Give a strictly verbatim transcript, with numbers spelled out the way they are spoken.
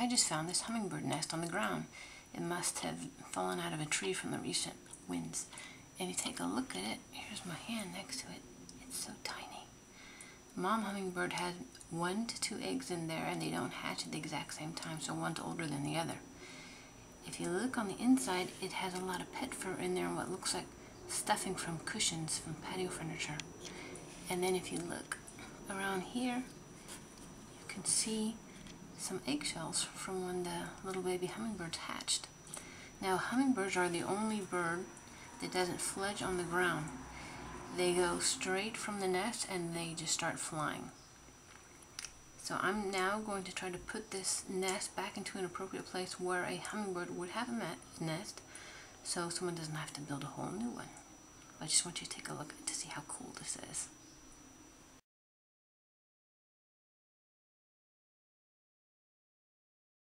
I just found this hummingbird nest on the ground. It must have fallen out of a tree from the recent winds. If you take a look at it, here's my hand next to it. It's so tiny. Mom hummingbird has one to two eggs in there, and they don't hatch at the exact same time, so one's older than the other. If you look on the inside, it has a lot of pet fur in there and what looks like stuffing from cushions from patio furniture. And then if you look around here, you can see some eggshells from when the little baby hummingbirds hatched. Now, hummingbirds are the only bird that doesn't fledge on the ground. They go straight from the nest and they just start flying. So I'm now going to try to put this nest back into an appropriate place where a hummingbird would have a nest, so someone doesn't have to build a whole new one. I just want you to take a look to see how cool this is.